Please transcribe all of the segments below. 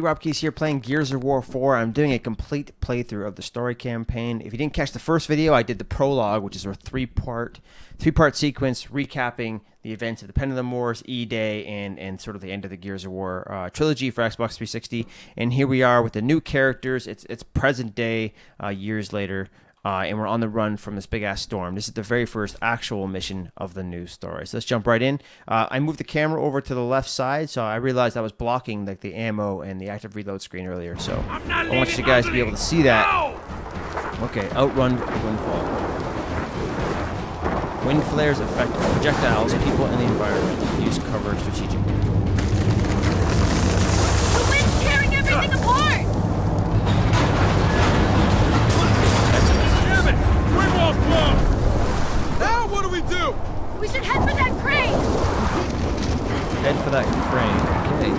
Rob Keys here playing Gears of War 4. I'm doing a complete playthrough of the story campaign. If you didn't catch the first video, I did the prologue, which is a three-part sequence recapping the events of the Pendulum Wars, E-Day, and sort of the end of the Gears of War trilogy for Xbox 360. And here we are with the new characters. It's present day, years later. And we're on the run from this big-ass storm. This is the very first actual mission of the new story. So let's jump right in. I moved the camera over to the left side, so I realized I was blocking like the ammo and the active reload screen earlier. So I want you guys to be able to see that. No! Okay, outrun windfall. Wind flares affect projectiles, people, and the environment. Use cover strategically. The wind's tearing everything apart! Now what do? We should head for that crane! Head for that crane, okay.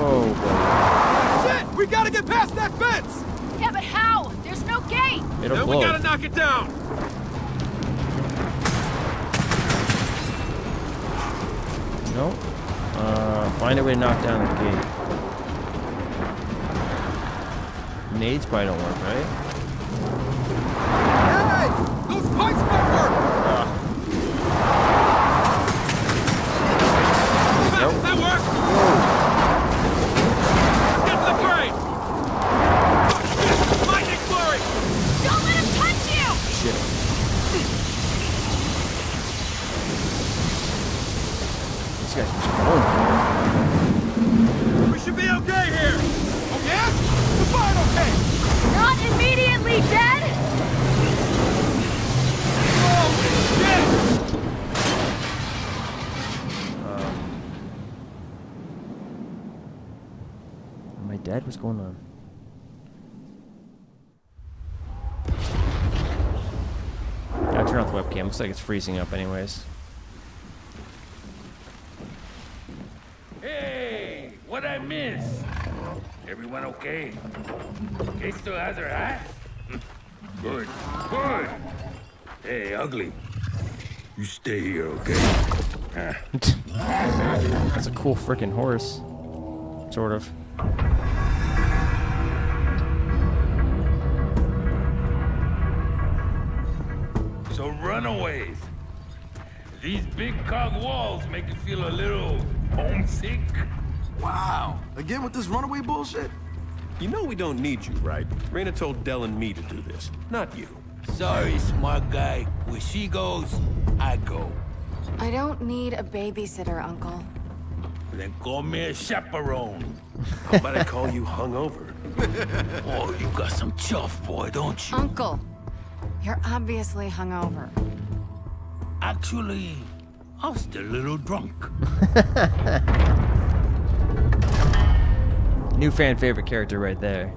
Whoa, buddy. Shit! We gotta get past that fence! Yeah, but how? There's no gate! It'll then blow. We gotta knock it down! No? Find a way to knock down the gate. Grenades probably don't work, right? What's going on? I'll turn off the webcam. Looks like it's freezing up anyways. Hey! What I miss? Everyone okay? Okay, still has her hat? Good. Good! Hey, ugly. You stay here, okay? That's a cool freaking horse. Sort of. So runaways, these big cog walls make you feel a little homesick. Wow, again with this runaway bullshit? You know we don't need you, right? Reyna told Del and me to do this, not you. Sorry, smart guy. Where she goes, I go. I don't need a babysitter, Uncle. Then call me a chaperone. How about I call you hungover? Oh, you got some chuff, boy, don't you? Uncle. You're obviously hungover. Actually, I'm still a little drunk. New fan favorite character right there.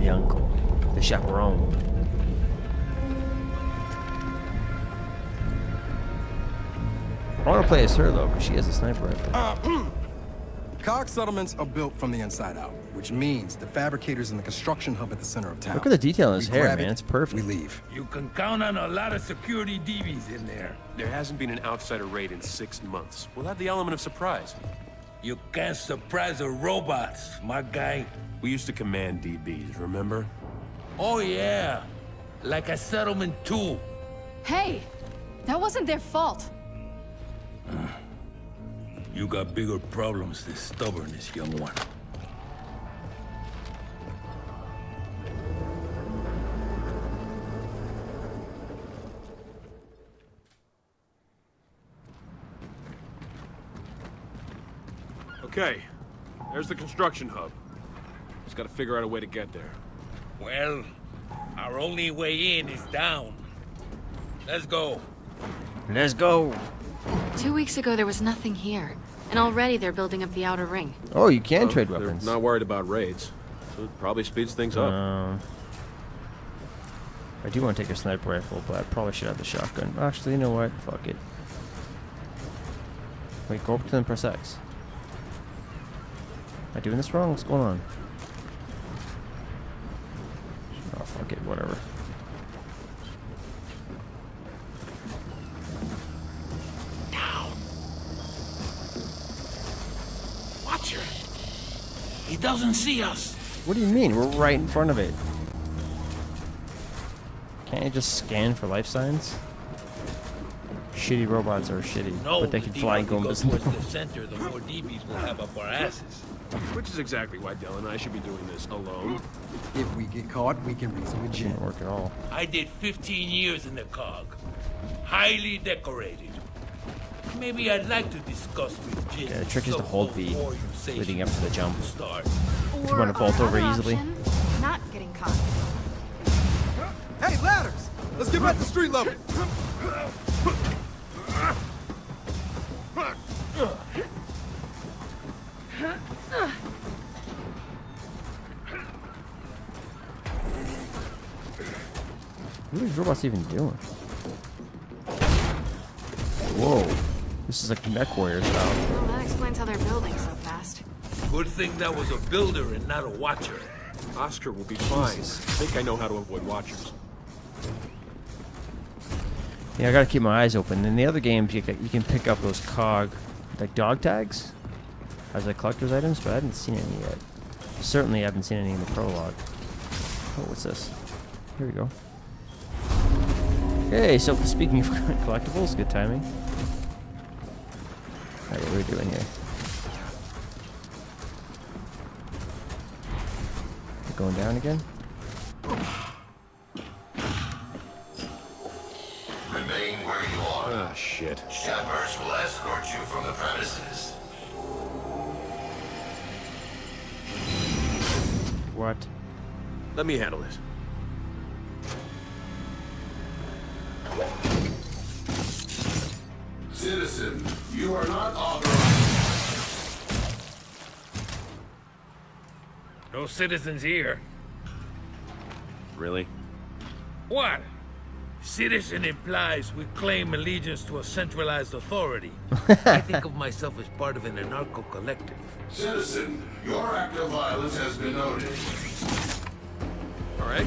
The uncle. The chaperone. I want to play as her, though, because she has a sniper rifle. Cog settlements are built from the inside out, which means the fabricators in the construction hub at the center of town. Look at the detail in his hair, man. It's perfect. We leave. You can count on a lot of security DBs in there. There hasn't been an outsider raid in 6 months. We'll have the element of surprise. You can't surprise a robot, my guy. We used to command DBs, remember? Oh, yeah. Like a settlement, too. Hey, that wasn't their fault. You got bigger problems than stubbornness, young one. Okay, there's the construction hub. Just gotta figure out a way to get there. Well, our only way in is down. Let's go. Let's go. 2 weeks ago, there was nothing here, and already they're building up the outer ring. Oh, you can trade weapons. They're not worried about raids, so it probably speeds things up. I do want to take a sniper rifle, but I probably should have the shotgun. Actually, you know what? Fuck it. Wait, go up to them, press X. Am I doing this wrong? What's going on? Oh, fuck it. Whatever. Watcher. He doesn't see us. What do you mean? We're right in front of it. Can't you just scan for life signs? Shitty robots are shitty, no, but they can fly and go invisible. Towards the center, the more DBs we'll have up our asses. Which is exactly why Del and I should be doing this alone. If we get caught, we can reason with Jim. Doesn't work at all. I did 15 years in the cog. Highly decorated. Maybe I'd like to discuss with Jim. Yeah, the trick is to hold B leading up to the jump. If you want to vault over easily. Not getting caught. Hey, ladders! Let's get back to street level! What are these robots even doing? Whoa. This is like Mech Warrior style. Well, that explains how they're building so fast. Good thing that was a builder and not a watcher. Oscar will be fine. Jesus. I think I know how to avoid watchers. Yeah, I gotta keep my eyes open. In the other games, you can pick up those cog, like dog tags, as like collector's items, but I haven't seen any yet. Certainly, I haven't seen any in the prologue. Oh, what's this? Here we go. Hey, so speaking of collectibles, good timing. Alright, what are we doing here? We're going down again? Remain where you are. Oh, shit. Shepherds will escort you from the premises. What? Let me handle this. Citizen, you are not authorized. No citizens here. Really? What? Citizen implies we claim allegiance to a centralized authority. I think of myself as part of an anarcho collective. Citizen, your act of violence has been noted. Alright.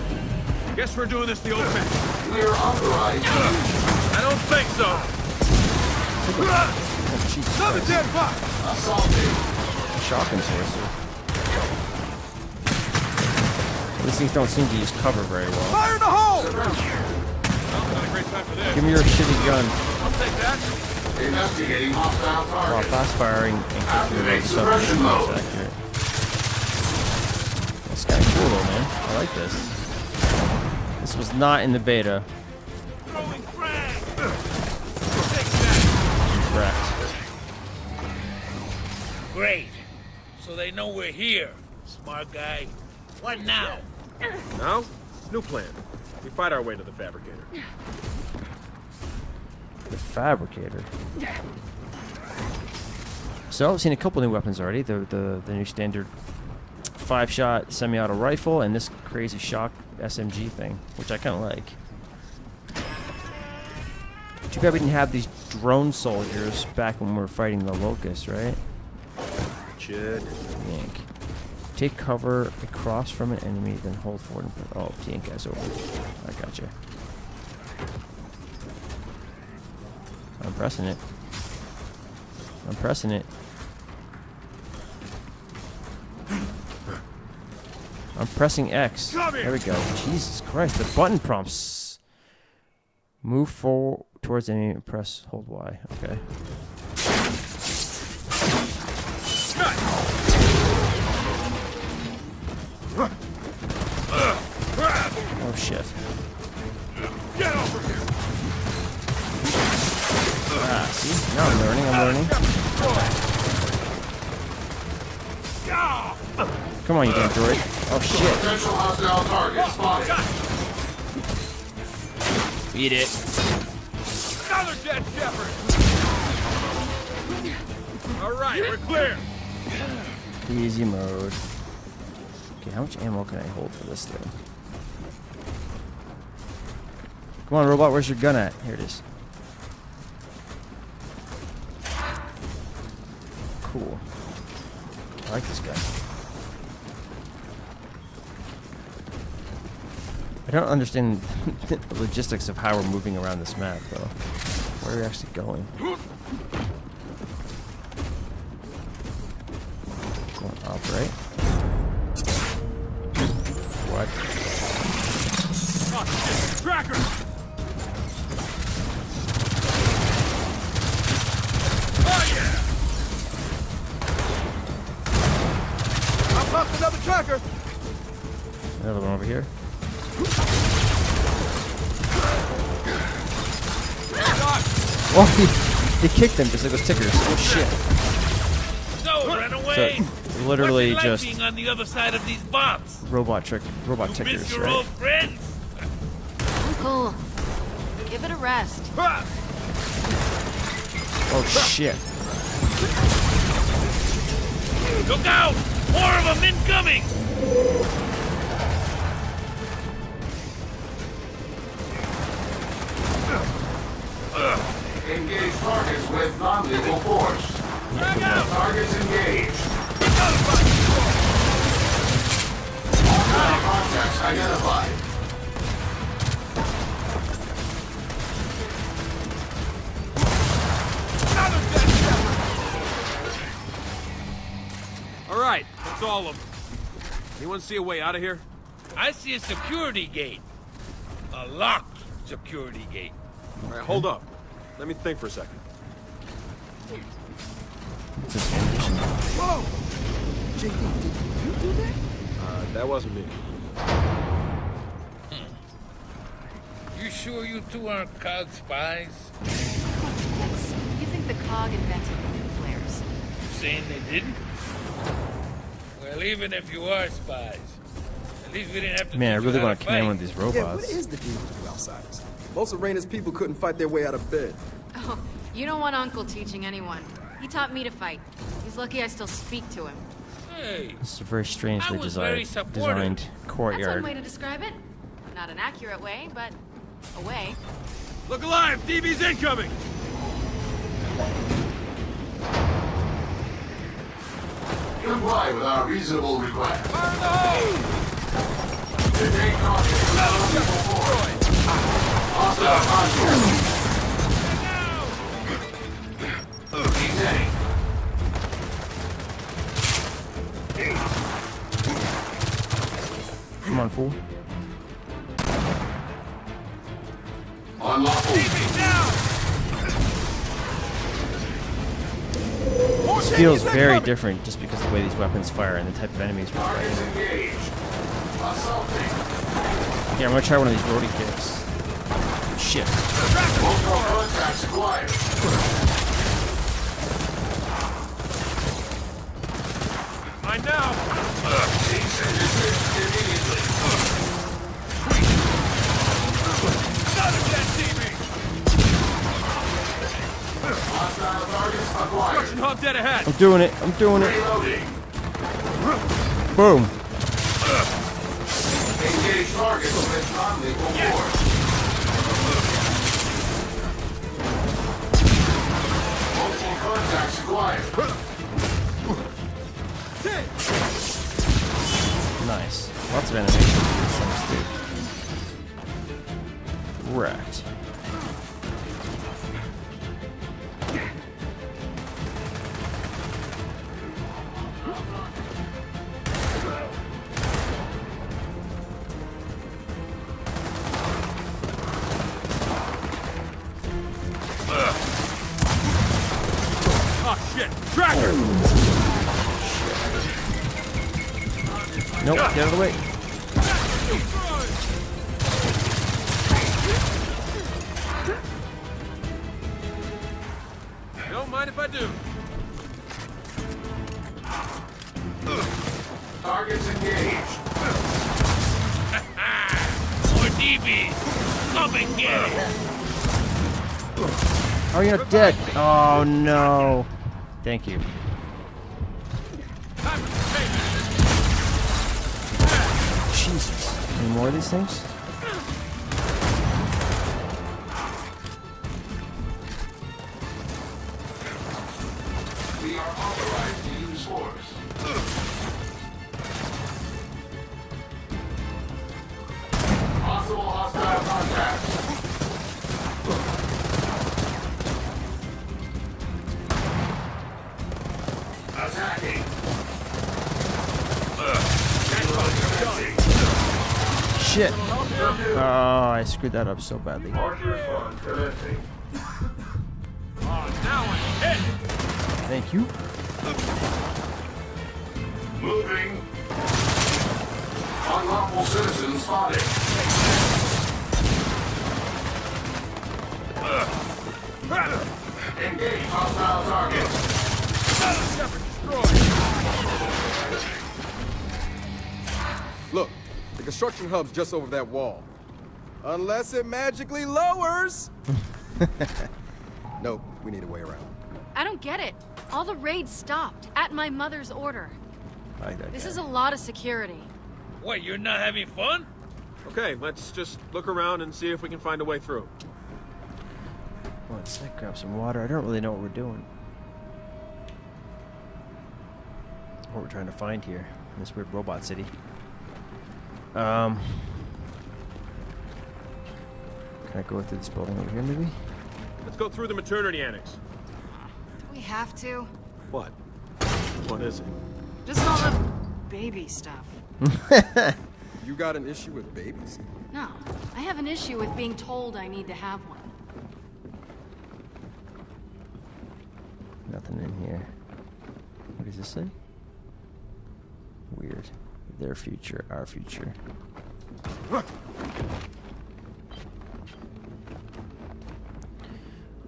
Guess we're doing this the old man. We're authorized. I don't think so. Another dead bot. Assaulted. Shock and sorcery. These things don't seem to use cover very well. Fire in the hole! Not a great time for this. Give me your shitty gun. I'll take that. Investigating hostile target. Wow, fast firing and activate suppression mode. This guy's cool though, man. I like this. This was not in the beta. Throwing frag. Correct. Great. So they know we're here, smart guy. What now? Now? New plan. We fight our way to the fabricator. The fabricator? So I've seen a couple new weapons already. The new standard 5-shot semi-auto rifle and this crazy shock SMG thing, which I kind of like. Too bad we didn't have these drone soldiers back when we were fighting the Locust, right? Should. Yank. Take cover across from an enemy, then hold forward and put. Oh, yank guys over. I gotcha. I'm pressing it. I'm pressing it. I'm pressing X. There we go. Jesus Christ, the button prompts. Move forward towards enemy and press hold Y. Okay. Oh shit. Get over here. Ah, see? Now I'm learning, Come on, you damn droid. Oh shit. Potential hostile target spotted. Eat it. Another dead shepherd. Alright, we're clear. Easy mode. Okay, how much ammo can I hold for this thing? Come on, robot, where's your gun at? Here it is. Cool. I like this guy. I don't understand the logistics of how we're moving around this map, though. Where are we actually going? tracker. Another one over here. Oh, he kicked them because it was tickers. Oh shit! No, run away! So, literally just on the other side of these bombs. Robot tickers. Miss your old friends. Uncle, give it a rest. Oh shit! Look out! More of them incoming! Engage targets with non-lethal force. Targets engaged. Contacts identified. All right, that's all of them. Anyone see a way out of here? I see a security gate. A locked security gate. All right, hold up. Let me think for a second. Whoa! JD, did you do that? That wasn't me. You sure you two aren't COG spies? You think the COG invented the new flares? You saying they didn't? Well, even if you are spies, at least we didn't have to. Man, I really want to command one of these robots. Yeah, what is the deal with you outsiders? Most of Raina's people couldn't fight their way out of bed. Oh, you don't want Uncle teaching anyone. He taught me to fight. He's lucky I still speak to him. Hey, this is a very strangely designed courtyard. That's one way to describe it. Not an accurate way, but a way. Look alive! DB's incoming! Comply with our reasonable request. Fire in the hole! To take on the destroyed! Hostile contact. E-Day. Come on, fool. Unlawful. This feels very different just because of the way these weapons fire and the type of enemies we're fighting. Yeah, I'm gonna try one of these roadie kicks. Shit. I know. Not again, TV. Construction hub dead ahead. I'm doing it. I'm doing it. Reloading. Boom. Engage targets with non-lethal force. Contacts acquired. Nice. Lots of animation for these things, dude. Wrecked. Nope, get out of the way. Don't mind if I do. Targets engaged. More DBs. Come and get it. Oh, you're not dead. Oh, no. Thank you. Jesus. Any more of these things? We are authorized to use force. Possible hostile contact. Attacking. Shit. Oh, I screwed that up so badly. Thank you. Moving. Unlawful citizen spotted. Engage hostile target. Destroyed. Look, the construction hub's just over that wall. Unless it magically lowers. Nope, we need a way around. I don't get it. All the raids stopped at my mother's order. This is a lot of security. Wait, you're not having fun? Okay, let's just look around and see if we can find a way through. One sec, grab some water. I don't really know what we're doing. What we're trying to find here in this weird robot city. Can I go through this building over here, maybe? Let's go through the maternity annex. We have to. What? What is it? Just all the baby stuff. You got an issue with babies? No, I have an issue with being told I need to have one. Nothing in here. What does this say? Weird. Their future, our future.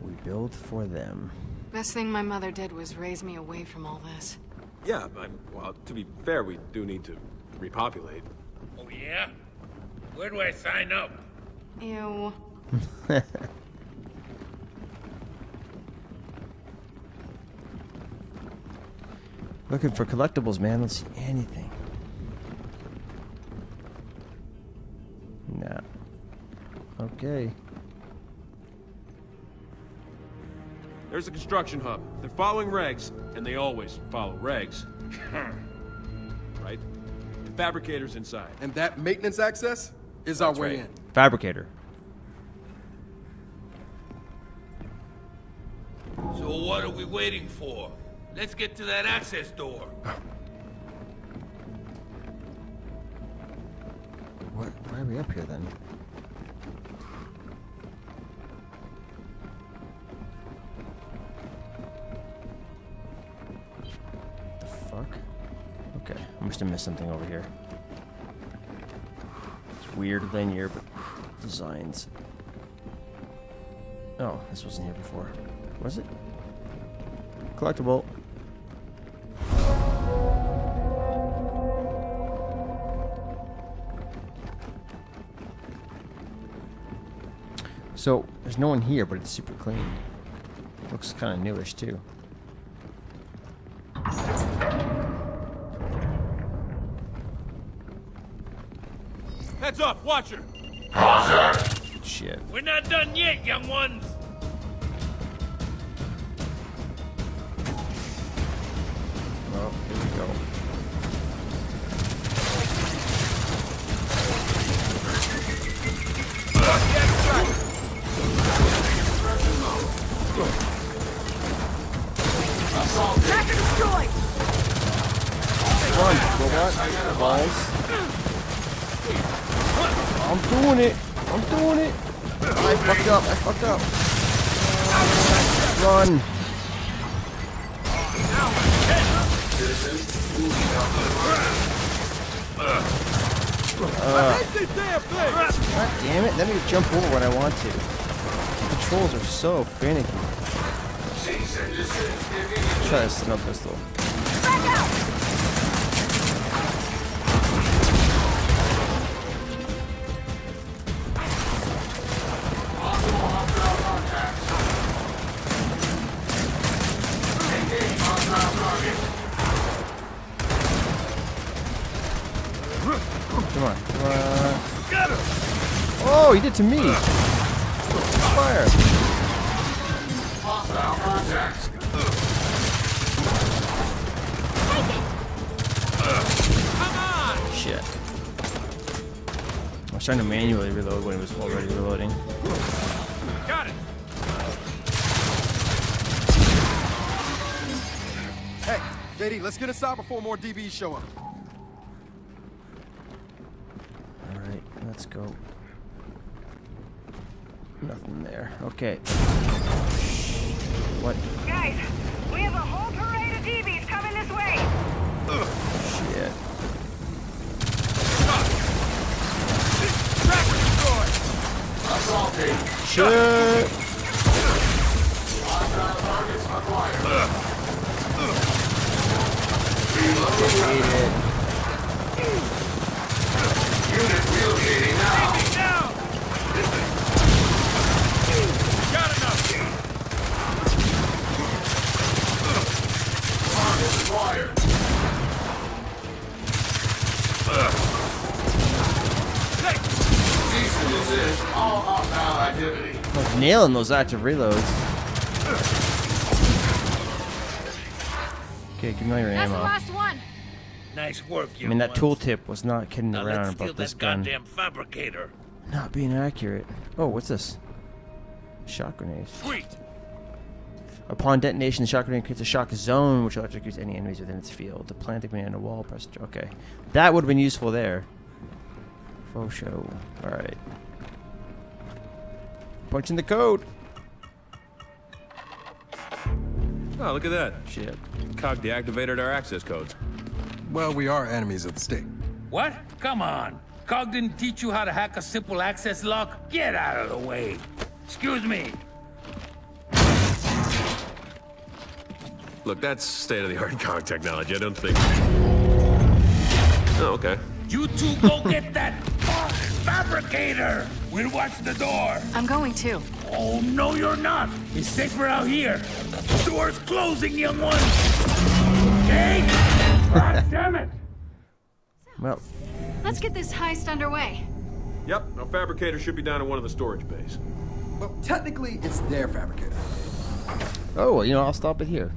We build for them. Best thing my mother did was raise me away from all this. Yeah, well, to be fair, we do need to repopulate. Oh, yeah? Where do I sign up? Ew. Looking for collectibles, man. Don't see anything. Nah. Okay. There's a construction hub. They're following regs, and they always follow regs. Right? The fabricator's inside. And that maintenance access is our way in. Fabricator. So what are we waiting for? Let's get to that access door. What? Why are we up here then? Okay, I must have missed something over here. It's weird linear but designs. Oh, this wasn't here before. Was it? Collectible. So, there's no one here, but it's super clean. Looks kind of newish too. Heads up, watcher! Roger! Shit. We're not done yet, young ones! Well, here we go. Attack and destroy! Come on, robot. Balls. I'm doing it! I'm doing it! I fucked up! I fucked up! Run! God damn it! Let me jump over when I want to. The controls are so finicky. Try to snub this though. He did to me. Fire. Shit. I was trying to manually reload when it was already reloading. Got it. Hey, JD, let's get inside before more DBs show up. All right, let's go. Nothing there. Okay. What? Guys, we have a whole parade of DBs coming this way. Shit. Nailing those active reloads. Okay, give me all your ammo. That's the last one. Nice work, you. I mean, that tooltip was not kidding around about this gun. Goddamn fabricator. Not being accurate. Oh, what's this? Shock grenade. Sweet. Upon detonation, the shock grenade creates a shock zone which electrocutes any enemies within its field. To plant the grenade on a wall, press. Okay, that would have been useful there. For sure. All right. Punching the code. Oh, look at that. Shit. Cog deactivated our access codes. Well, we are enemies of the state. What? Come on. Cog didn't teach you how to hack a simple access lock? Get out of the way. Excuse me. Look, that's state-of-the-art Cog technology. I don't think... Oh, okay. You two go get that fabricator! We'll watch the door. I'm going too. Oh, no, you're not. It's safer out here. The door's closing, young one. Okay? God damn it. Well, let's get this heist underway. Yep, our fabricator should be down in one of the storage bays. Well, technically, it's their fabricator. Oh, well, you know, I'll stop it here.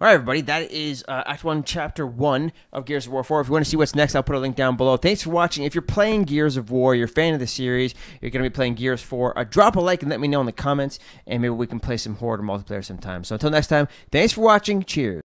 All right, everybody, that is Act 1, Chapter 1 of Gears of War 4. If you want to see what's next, I'll put a link down below. Thanks for watching. If you're playing Gears of War, you're a fan of the series, you're going to be playing Gears 4, drop a like and let me know in the comments, and maybe we can play some Horde or multiplayer sometime. So until next time, thanks for watching. Cheers.